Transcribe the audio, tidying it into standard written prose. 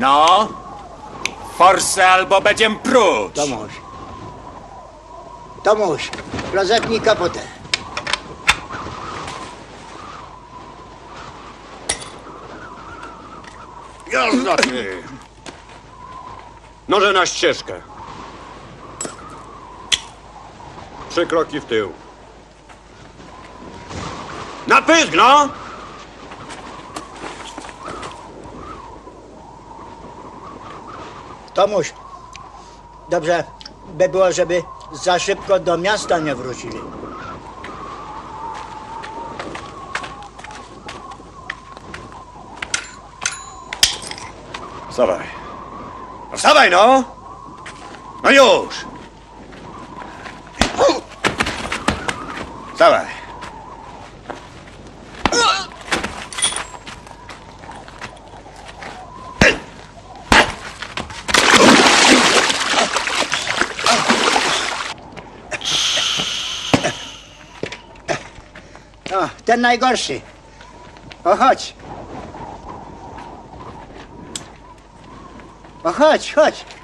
No, forsę albo będziemy próć. Tomuś, rozepnij kapotę. Jazda ty! Noże na ścieżkę. 3 kroki w tył. Na pysk, no! Tomuś, dobrze by było, żeby za szybko do miasta nie wrócili. Wstawaj. No wstawaj, no! No już! Wstawaj. O, ten najgorszy. O, chodź. O, chodź, chodź.